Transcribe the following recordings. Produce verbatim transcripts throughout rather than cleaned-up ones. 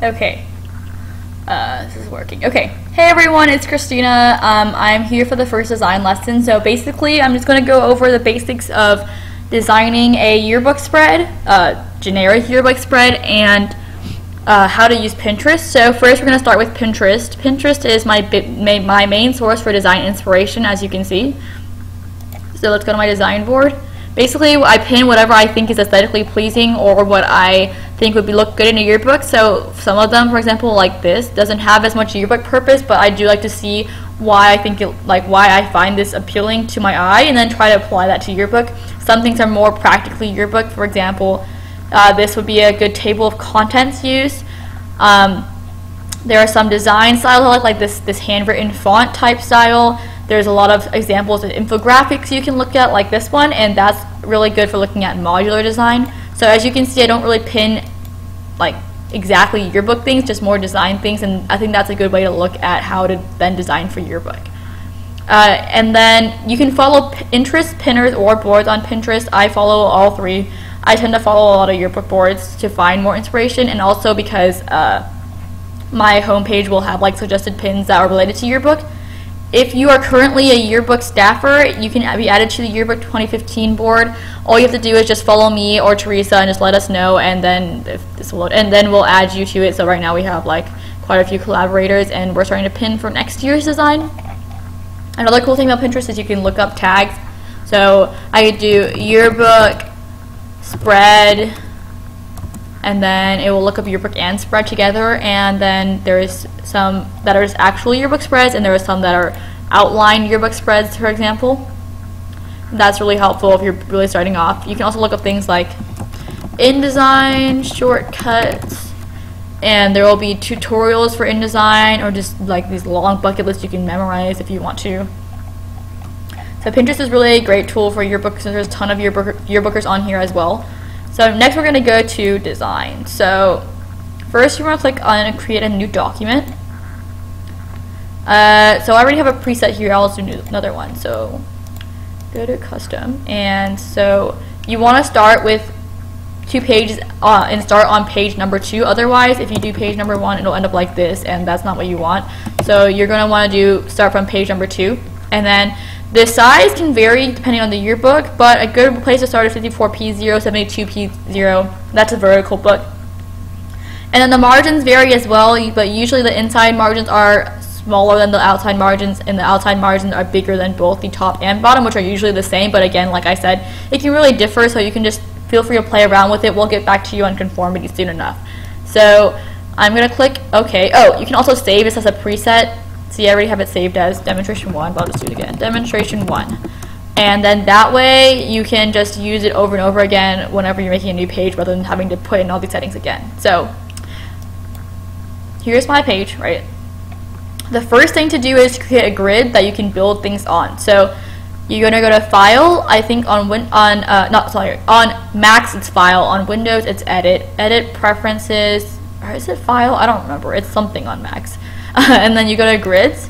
Okay, uh, this is working. Okay, hey everyone, it's Christina. Um, I'm here for the first design lesson. So basically, I'm just going to go over the basics of designing a yearbook spread, uh, generic yearbook spread, and uh, how to use Pinterest. So first, we're going to start with Pinterest. Pinterest is my, my my main source for design inspiration, as you can see. So let's go to my design board. Basically, I pin whatever I think is aesthetically pleasing or what I think would be look good in a yearbook. So some of them, for example, like this, doesn't have as much yearbook purpose, but I do like to see why I think it, like why I find this appealing to my eye, and then try to apply that to yearbook. Some things are more practically yearbook. For example, uh, this would be a good table of contents use. Um, there are some design styles I like, like this this handwritten font type style. There's a lot of examples of infographics you can look at, like this one, and that's really good for looking at modular design. So as you can see, I don't really pin like exactly yearbook things, just more design things, and I think that's a good way to look at how to then design for yearbook. Uh, and then you can follow Pinterest pinners or boards on Pinterest. I follow all three. I tend to follow a lot of yearbook boards to find more inspiration, and also because uh, my homepage will have like suggested pins that are related to yearbook. If you are currently a yearbook staffer, you can be added to the yearbook twenty fifteen board. All you have to do is just follow me or Teresa and just let us know, and then if this will load, and then we'll add you to it. So right now we have like quite a few collaborators, and we're starting to pin for next year's design. Another cool thing about Pinterest is you can look up tags. So I could do yearbook spread, and then it will look up yearbook and spread together, and then there's some that are just actual yearbook spreads, and there are some that are outline yearbook spreads, for example. That's really helpful if you're really starting off. You can also look up things like InDesign shortcuts, and there will be tutorials for InDesign, or just like these long bucket lists you can memorize if you want to. So Pinterest is really a great tool for yearbooks, and there's a ton of yearbook yearbookers on here as well. So next we're going to go to design. So first you want to click on create a new document. Uh, so I already have a preset here. I'll also do another one. So go to custom, and so you want to start with two pages uh, and start on page number two. Otherwise, if you do page number one, it'll end up like this, and that's not what you want. So you're going to want to do start from page number two, and then the size can vary depending on the yearbook, but a good place to start is fifty-four P zero, seventy-two P zero, that's a vertical book. And then the margins vary as well, but usually the inside margins are smaller than the outside margins, and the outside margins are bigger than both the top and bottom, which are usually the same, but again, like I said, it can really differ, so you can just feel free to play around with it. We'll get back to you on conformity soon enough. So I'm going to click OK. Oh, you can also save this as a preset. See, I already have it saved as demonstration one, but I'll just do it again. Demonstration one. And then that way you can just use it over and over again whenever you're making a new page, rather than having to put in all these settings again. So here's my page, right? The first thing to do is create a grid that you can build things on. So you're going to go to File. I think on Win on uh, not sorry on Macs it's File, on Windows it's Edit, Edit Preferences, or is it File? I don't remember. It's something on Macs. And then you go to grids,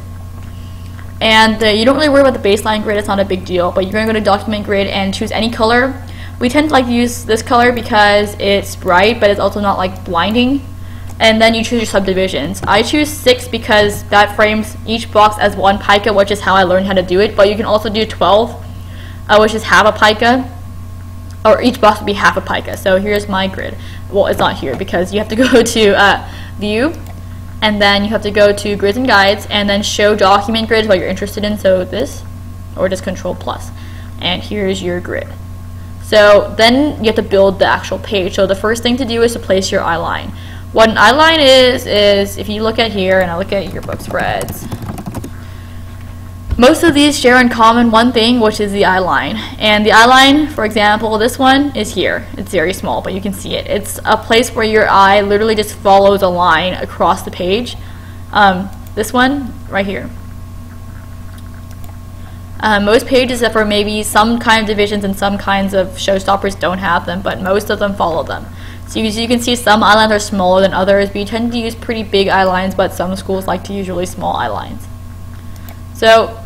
and uh, you don't really worry about the baseline grid, it's not a big deal, but you're going to go to document grid and choose any color. We tend to like to use this color because it's bright, but it's also not like blinding. And then you choose your subdivisions. I choose six because that frames each box as one pica, which is how I learned how to do it, but you can also do twelve, uh, which is half a pica, or each box would be half a pica. So here's my grid. Well, it's not here because you have to go to uh, view, and then you have to go to grids and guides, and then show document grids what you're interested in, so this, or just control plus, and here's your grid. So then you have to build the actual page. So the first thing to do is to place your eyeline. What an eyeline is, is if you look at here, and I look at yearbook spreads, most of these share in common one thing, which is the eyeline. And the eyeline, for example, this one is here. It's very small, but you can see it. It's a place where your eye literally just follows a line across the page. Um, this one right here. Uh, most pages, except for maybe some kind of divisions and some kinds of showstoppers, don't have them, but most of them follow them. So you, so you can see some eyelines are smaller than others, but you tend to use pretty big eyelines, but some schools like to use really small eyelines. So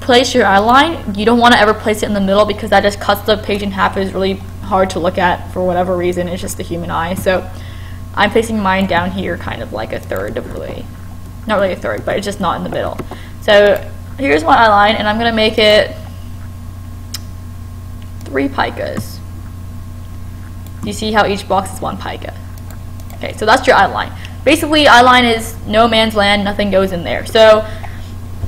place your eyeline. You don't want to ever place it in the middle because that just cuts the page in half. It's really hard to look at for whatever reason. It's just the human eye. So I'm placing mine down here kind of like a third of the way. Not really a third, but it's just not in the middle. So here's my eyeline, and I'm going to make it three picas. You see how each box is one pica. Okay, so that's your eyeline. Basically, eyeline is no man's land, nothing goes in there. So,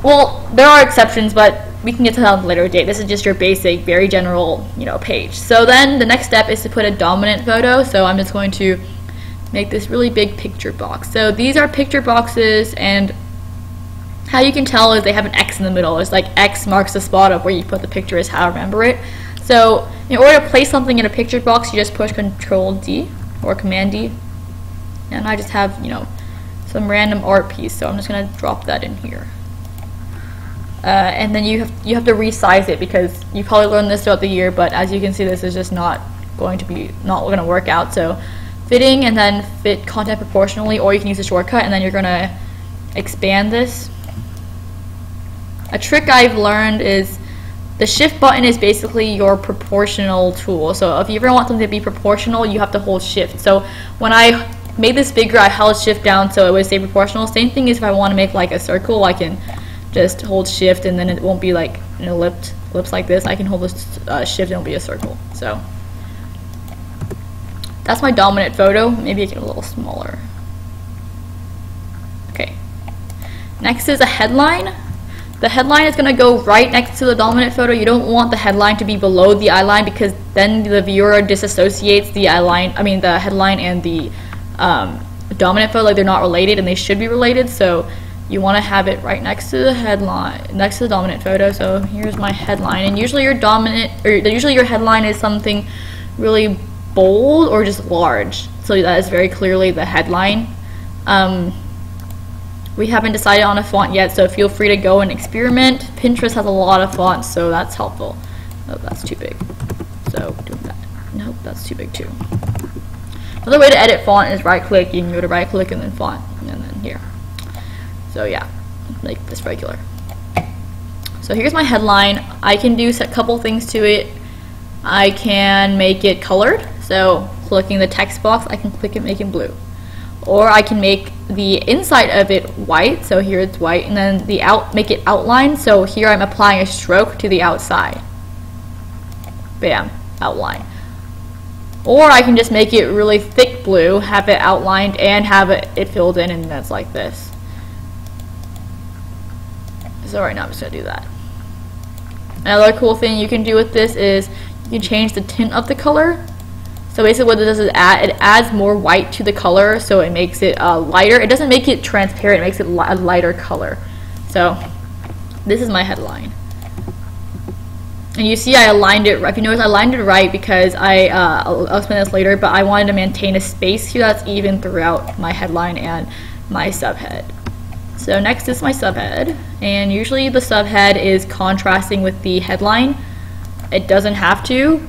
well, there are exceptions, but we can get to that on a later date. This is just your basic, very general, you know, page. So then the next step is to put a dominant photo. So I'm just going to make this really big picture box. So these are picture boxes, and how you can tell is they have an X in the middle. It's like X marks the spot of where you put the picture is how I remember it. So in order to place something in a picture box, you just push Control D or Command D. And I just have, you know, some random art piece. So I'm just going to drop that in here. Uh, and then you have, you have to resize it, because you probably learned this throughout the year, but as you can see, this is just not going to be, not going to work out. So fitting, and then fit content proportionally, or you can use a shortcut, and then you're going to expand this. A trick I've learned is the shift button is basically your proportional tool. So if you ever want something to be proportional, you have to hold shift. So when I made this bigger, I held shift down so it would stay proportional. Same thing is if I want to make like a circle, I can just hold shift, and then it won't be like an ellipse, ellipse like this. I can hold this uh, shift and it'll be a circle. So that's my dominant photo. Maybe I get a little smaller. Okay. Next is a headline. The headline is going to go right next to the dominant photo. You don't want the headline to be below the eyeline, because then the viewer disassociates the eyeline, I mean the headline and the um, dominant photo, like they're not related, and they should be related. So you want to have it right next to the headline, next to the dominant photo. So here's my headline, and usually your dominant, or usually your headline is something really bold or just large, so that is very clearly the headline. Um, we haven't decided on a font yet, so feel free to go and experiment. Pinterest has a lot of fonts, so that's helpful. Oh, that's too big. So doing that. Nope, that's too big too. Another way to edit font is right click. You can go to right click and then font, and then here. So yeah, like this regular. So here's my headline. I can do a couple things to it. I can make it colored, so clicking the text box, I can click it, make it blue. Or I can make the inside of it white, so here it's white, and then the out, make it outline, so here I'm applying a stroke to the outside. Bam, outline. Or I can just make it really thick blue, have it outlined and have it, it filled in, and that's like this. So right now I'm just going to do that. Another cool thing you can do with this is you can change the tint of the color. So basically what it does is add, it adds more white to the color, so it makes it uh, lighter. It doesn't make it transparent, it makes it li a lighter color. So this is my headline. And you see I aligned it, if you notice I aligned it right, because I, uh, I'll, I'll explain this later, but I wanted to maintain a space here that's even throughout my headline and my subhead. So next is my subhead, and usually the subhead is contrasting with the headline. It doesn't have to,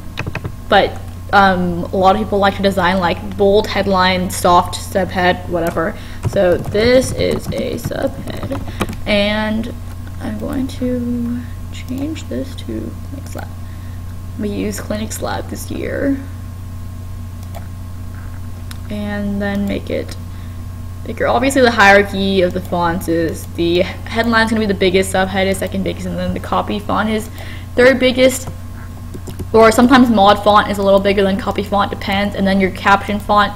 but um, a lot of people like to design like bold headline, soft subhead, whatever. So this is a subhead, and I'm going to change this to Clinics Lab. We use Clinics Lab this year, and then make it bigger. Obviously the hierarchy of the fonts is the headline is going to be the biggest, subhead is second biggest, and then the copy font is third biggest, or sometimes mod font is a little bigger than copy font, depends, and then your caption font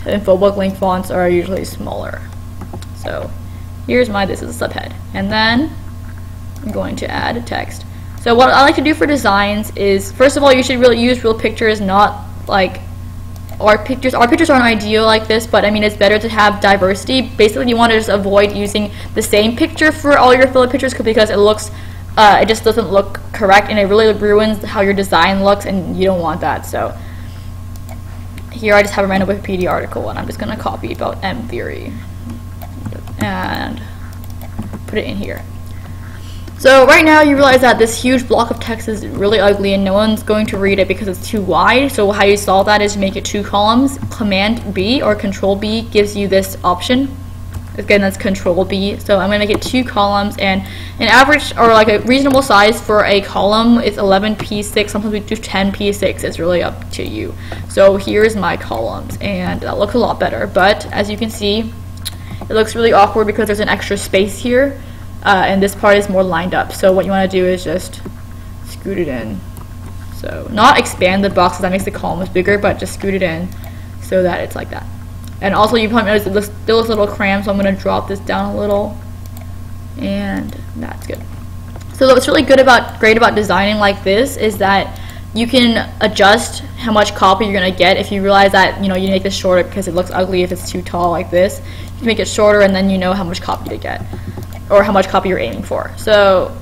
and info book link fonts are usually smaller. So here's my, this is a subhead, and then I'm going to add a text. So what I like to do for designs is, first of all, you should really use real pictures, not like our pictures. Our pictures aren't ideal like this, but I mean it's better to have diversity. Basically you want to just avoid using the same picture for all your filler pictures, because it looks, uh, it just doesn't look correct, and it really ruins how your design looks, and you don't want that. So here I just have a random Wikipedia article, and I'm just going to copy about M theory and put it in here. So right now you realize that this huge block of text is really ugly and no one's going to read it because it's too wide. So how you solve that is you make it two columns. Command B or Control B gives you this option. Again, that's control B. So I'm going to get two columns, and an average or like a reasonable size for a column is eleven P six. Sometimes we do ten P six. It's really up to you. So here's my columns, and that looks a lot better. But as you can see, it looks really awkward because there's an extra space here, uh, and this part is more lined up. So what you want to do is just scoot it in. So not expand the box because that makes the columns bigger, but just scoot it in so that it's like that. And also, you probably noticed it looks, still looks a little cramped, so I'm going to drop this down a little, and that's good. So what's really good about great about designing like this is that you can adjust how much copy you're going to get. If you realize that, you know, you make this shorter because it looks ugly if it's too tall like this, you can make it shorter, and then you know how much copy to get or how much copy you're aiming for. So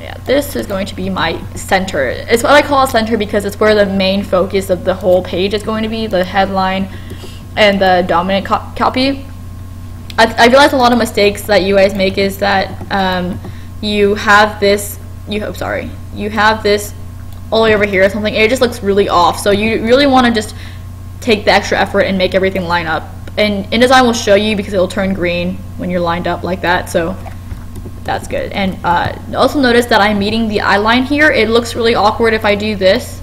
yeah, this is going to be my center. It's what I call a center because it's where the main focus of the whole page is going to be, the headline and the dominant co copy. I, I realize a lot of mistakes that you guys make is that um, you have this, you oh, sorry, you have this all the way over here or something, and it just looks really off. So you really want to just take the extra effort and make everything line up. And InDesign will show you because it'll turn green when you're lined up like that. So that's good. And uh, also notice that I'm meeting the eye line here. It looks really awkward if I do this,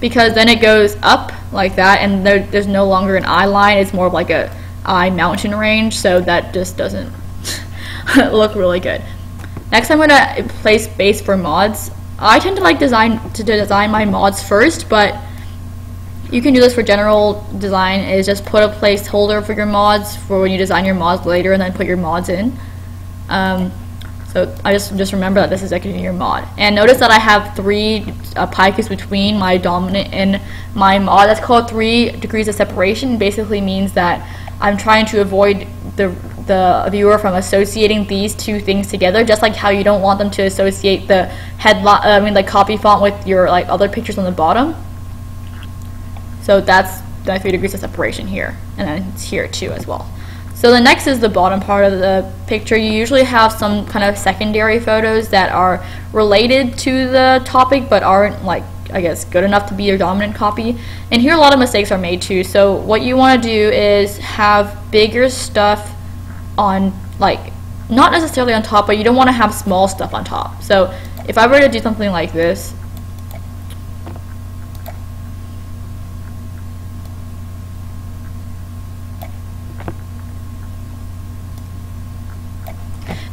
because then it goes up like that, and there, there's no longer an eye line. It's more of like a eye mountain range, so that just doesn't look really good. Next, I'm gonna place base for mods. I tend to like design to design my mods first, but you can do this for general design. Is just put a placeholder for your mods for when you design your mods later, and then put your mods in. Um, So I just just remember that this is actually your mod. And notice that I have three uh, pikas between my dominant and my mod. That's called three degrees of separation. Basically means that I'm trying to avoid the the viewer from associating these two things together. Just like how you don't want them to associate the headline, I mean, like copy font with your like other pictures on the bottom. So that's the three degrees of separation here, and then it's here too as well. So the next is the bottom part of the picture. You usually have some kind of secondary photos that are related to the topic but aren't, like, I guess, good enough to be your dominant copy. And here a lot of mistakes are made too. So what you want to do is have bigger stuff on, like, not necessarily on top, but you don't want to have small stuff on top. So if I were to do something like this,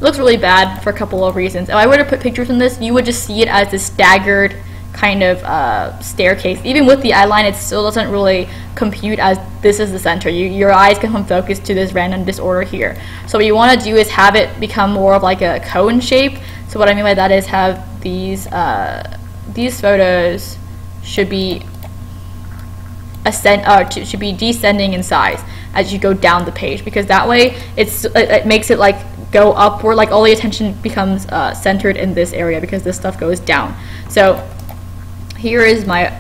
looks really bad for a couple of reasons. If I were to put pictures in this, you would just see it as this staggered kind of uh, staircase. Even with the eye line, it still doesn't really compute as this is the center. You, your eyes can come focused to this random disorder here. So what you want to do is have it become more of like a cone shape. So what I mean by that is have these, uh, these photos should be ascend, uh, should be descending in size as you go down the page, because that way it's, it, it makes it like go upward, like all the attention becomes uh, centered in this area because this stuff goes down. So here is my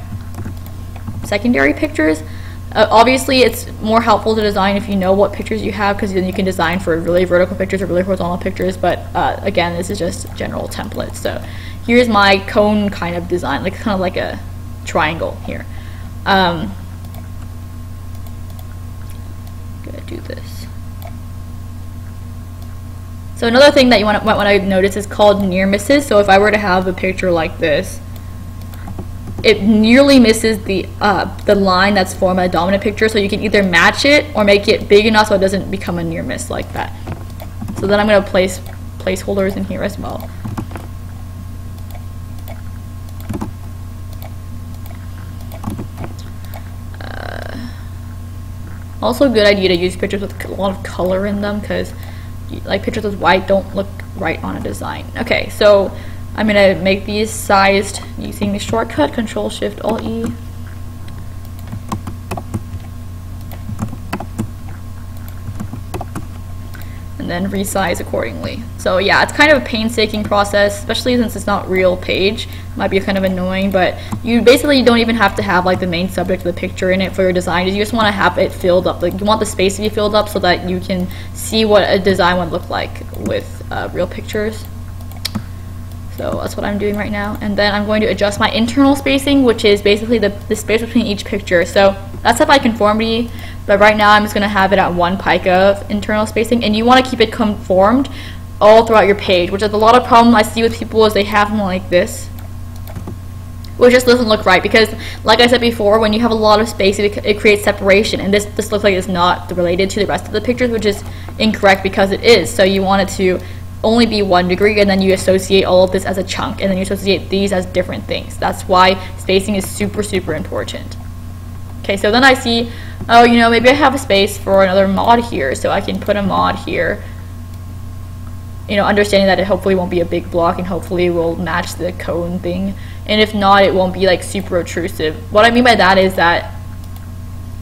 secondary pictures. Uh, obviously it's more helpful to design if you know what pictures you have, because then you can design for really vertical pictures or really horizontal pictures, but uh, again, this is just general templates. So here's my cone kind of design, like kind of like a triangle here. Um, I'm gonna do this. So another thing that you might want to notice is called near misses. So if I were to have a picture like this, it nearly misses the uh, the line that's formed by a dominant picture. So you can either match it or make it big enough so it doesn't become a near miss like that. So then I'm going to place placeholders in here as well. Uh, also, a good idea to use pictures with a lot of color in them, because like pictures with white don't look right on a design. Okay, so I'm gonna make these sized using the shortcut control shift alt E. And then resize accordingly. So yeah, it's kind of a painstaking process, especially since it's not real page. It might be kind of annoying, but you basically don't even have to have like the main subject of the picture in it for your design. You just want to have it filled up. Like, you want the space to be filled up so that you can see what a design would look like with uh, real pictures. So that's what I'm doing right now. And then I'm going to adjust my internal spacing, which is basically the, the space between each picture. So that's up by conformity, but right now I'm just going to have it at one pico of internal spacing. And you want to keep it conformed all throughout your page, which is a lot of problem I see with people is they have them like this, which just doesn't look right, because like I said before, when you have a lot of space, it, it creates separation, and this, this looks like it's not related to the rest of the pictures, which is incorrect because it is. So you want it to only be one degree, and then you associate all of this as a chunk, and then you associate these as different things. That's why spacing is super, super important. Okay, so then I see, oh, you know, maybe I have a space for another mod here, so I can put a mod here. You know, understanding that it hopefully won't be a big block and hopefully will match the cone thing. And if not, it won't be like super obtrusive. What I mean by that is that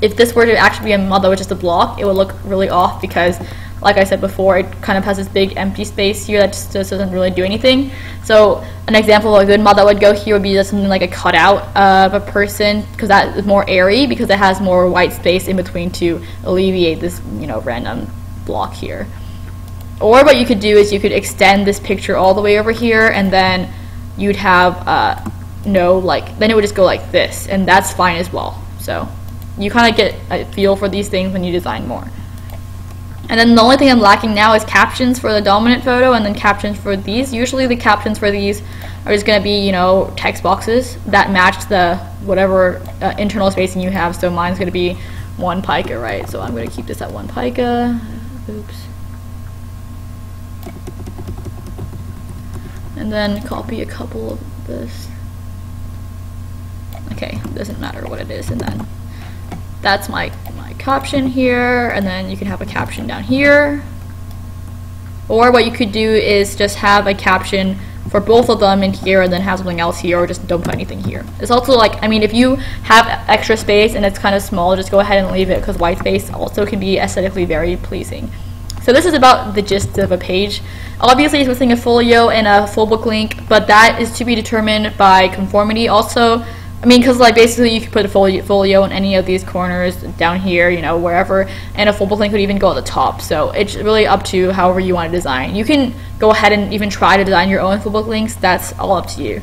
if this were to actually be a mod that was just a block, it would look really off because, like I said before, it kind of has this big empty space here that just, just doesn't really do anything. So an example of a good mod that would go here would be just something like a cutout of a person, because that is more airy because it has more white space in between to alleviate this, you know, random block here. Or what you could do is you could extend this picture all the way over here, and then you'd have uh, no, like, then it would just go like this, and that's fine as well. So you kind of get a feel for these things when you design more. And then the only thing I'm lacking now is captions for the dominant photo, and then captions for these. Usually the captions for these are just going to be, you know, text boxes that match the whatever uh, internal spacing you have. So mine's going to be one pica, right? So I'm going to keep this at one pica. Oops. And then copy a couple of this. Okay, doesn't matter what it is. And then that's my, my caption here. And then you can have a caption down here. Or what you could do is just have a caption for both of them in here and then have something else here, or just don't put anything here. It's also like, I mean, if you have extra space and it's kind of small, just go ahead and leave it, because white space also can be aesthetically very pleasing. So this is about the gist of a page. Obviously it's missing a folio and a full book link, but that is to be determined by conformity also. I mean, because like basically you could put a folio, folio in any of these corners down here, you know, wherever, and a full book link could even go at the top. So it's really up to however you want to design. You can go ahead and even try to design your own full book links. That's all up to you.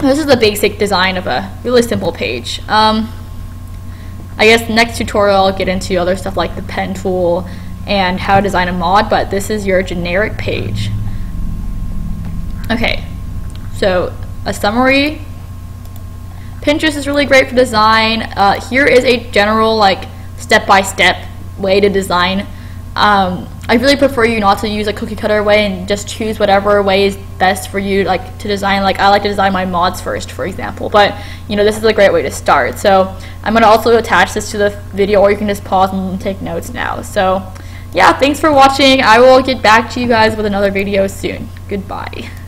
This is the basic design of a really simple page. Um, I guess next tutorial I'll get into other stuff like the pen tool and how to design a mod, but this is your generic page. Okay, so a summary. Pinterest is really great for design. Uh, here is a general like step-by-step way to design. Um, I really prefer you not to use a cookie cutter way and just choose whatever way is best for you like to design. Like I like to design my mods first, for example, but you know, this is a great way to start. So I'm gonna also attach this to the video, or you can just pause and take notes now. So yeah, thanks for watching. I will get back to you guys with another video soon. Goodbye.